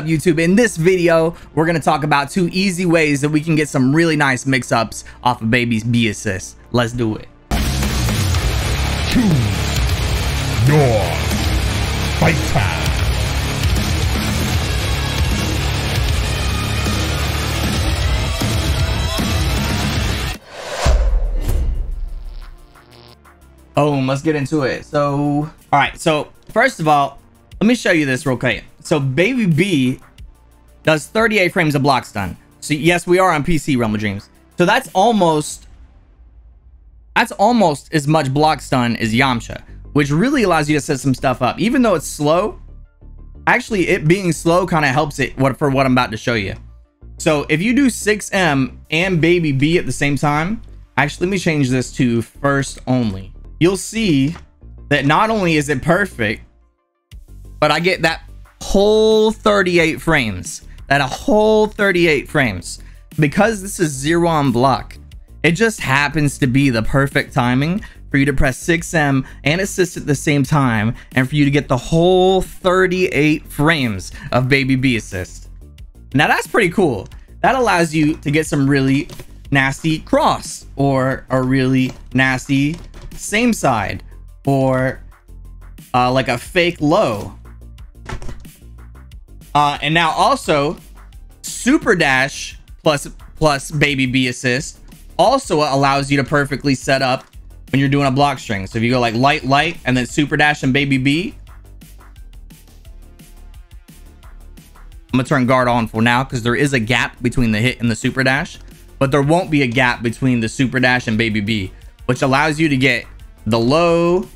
YouTube, in this video we're going to talk about two easy ways that we can get some really nice mix-ups off of Baby B assists. Let's do it. Choose your fight time. Boom, let's get into it. So first of all, let me show you this real quick. So Baby B does 38 frames of block stun. So yes, we are on PC, Realm of Dreams. So that's almost as much block stun as Yamcha, which really allows you to set some stuff up. Even though it's slow, actually it being slow kind of helps it for what I'm about to show you. So if you do 6M and Baby B at the same time, actually let me change this to first only. You'll see that not only is it perfect, but I get that whole 38 frames. Because this is zero on block, it just happens to be the perfect timing for you to press 6M and assist at the same time, and for you to get the whole 38 frames of Baby B assist. Now that's pretty cool. That allows you to get some really nasty cross, or a really nasty same side, or like a fake low. And now also super dash plus Baby B assist also allows you to perfectly set up when you're doing a block string. So if you go like light and then super dash and Baby B. I'm gonna turn guard on for now because there is a gap between the hit and the super dash, but there won't be a gap between the super dash and Baby B, which allows you to get the low,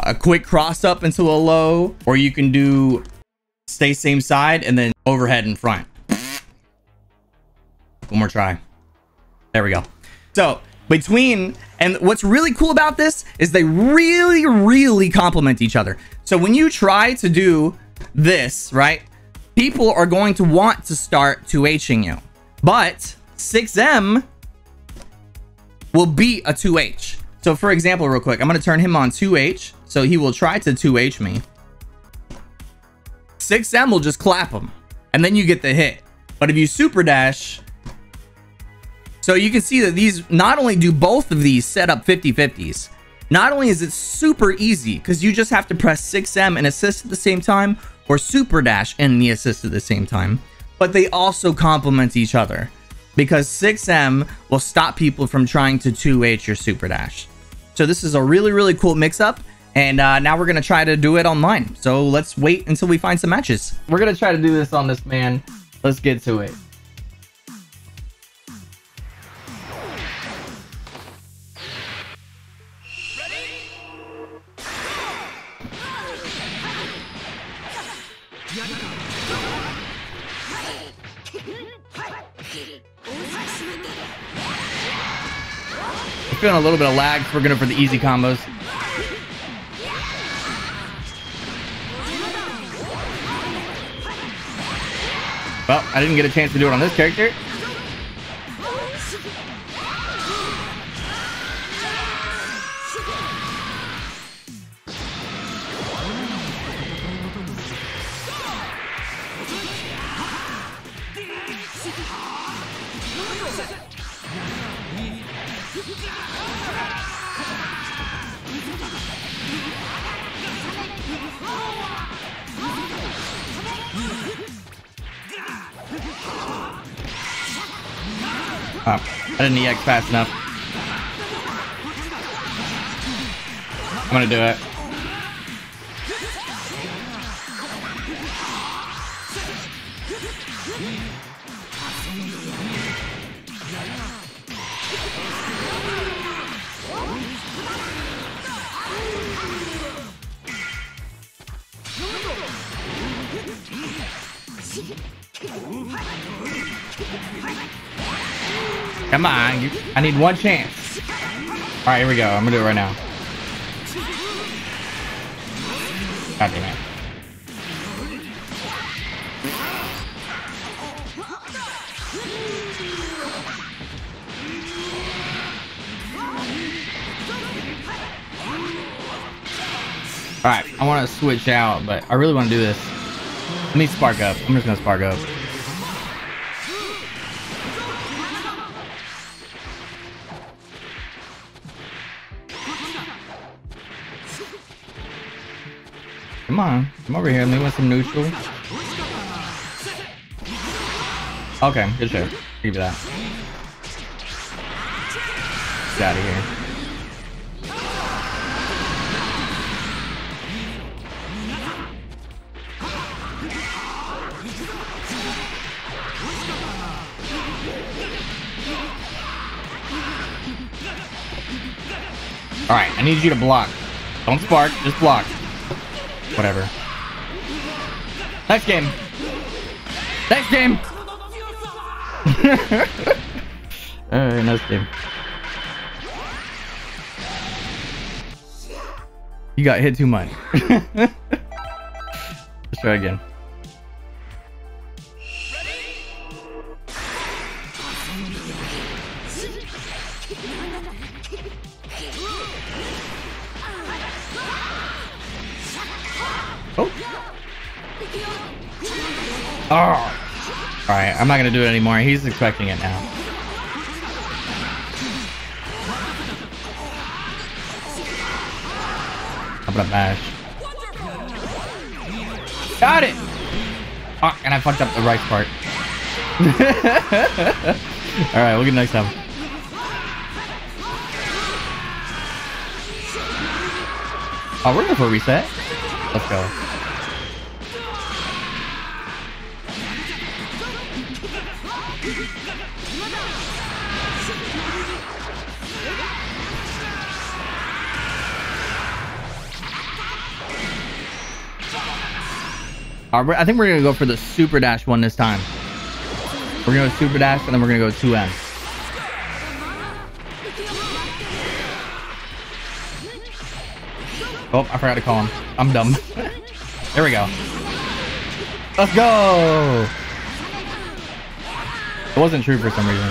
a quick cross up into a low, or you can do stay same side and then overhead in front. One more try. There we go. So between, and what's really cool about this is they really complement each other. So when you try to do this, right, people are going to want to start 2H'ing you, but 6M will beat a 2H. So for example, real quick, I'm going to turn him on 2H. So he will try to 2H me. 6M will just clap him, and then you get the hit. But if you super dash, so you can see that these, not only do both of these set up 50-50s, not only is it super easy because you just have to press 6M and assist at the same time, or super dash and the assist at the same time, but they also complement each other because 6M will stop people from trying to 2H your super dash. So this is a really cool mix-up, and now we're gonna try to do it online. So let's wait until we find some matches. We're gonna try to do this on this man. Let's get to it. I'm feeling a little bit of lag. We're going for the easy combos. Well, I didn't get a chance to do it on this character. Oh, I didn't EX fast enough. I'm gonna do it. Come on, I need one chance. All right, here we go. I'm gonna do it right now. God damn it. All right, I want to switch out, but I really want to do this. Let me spark up. I'm just gonna spark up. Come on, come over here. Let me win some neutral. Okay, good shit. Give me that. Get out of here. All right, I need you to block. Don't spark, just block. Whatever. Next game. Next game. Alright, next game. You got hit too much. Let's try again. Oh. Alright, I'm not gonna do it anymore. He's expecting it now. I'm gonna bash. Got it! Oh, and I fucked up the right part. Alright, we'll get next time. Oh, we're going for a reset. Let's go. I think we're gonna go for the super dash one this time. We're gonna go super dash and then we're gonna go 2M. Oh, I forgot to call him. I'm dumb. There we go. Let's go. It wasn't true for some reason.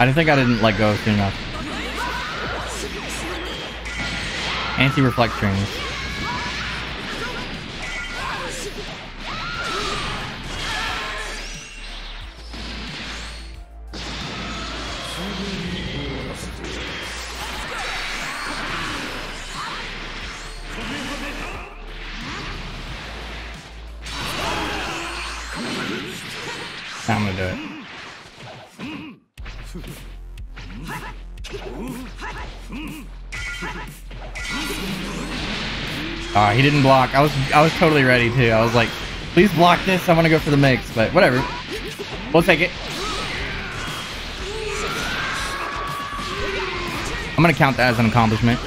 I didn't let go soon enough. Anti-reflect strings. I'm gonna do it. Ah, he didn't block. I was totally ready too. I was like, please block this. I want to go for the mix, but whatever. We'll take it. I'm gonna count that as an accomplishment.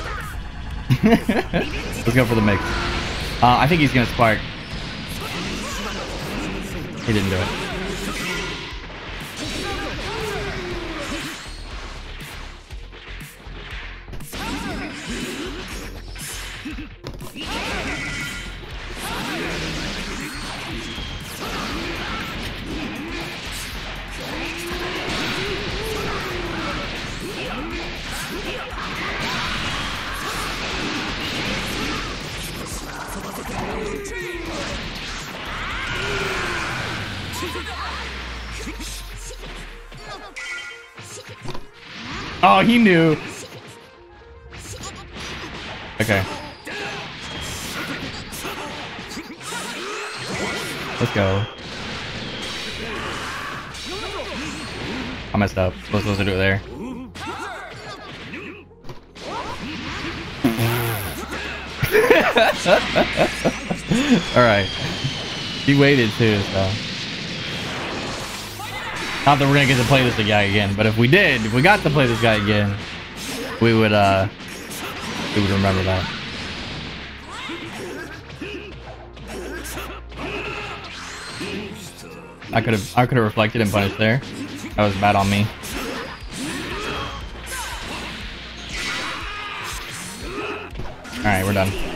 Let's go for the mix. I think he's gonna spark. He didn't do it. Oh, he knew. Okay. Let's go. I messed up. I was supposed to do it there. Alright. He waited too, so. Not that we're gonna get to play this guy again, but if we did, if we got to play this guy again, we would remember that. I could have reflected and punished there. That was bad on me. All right, we're done.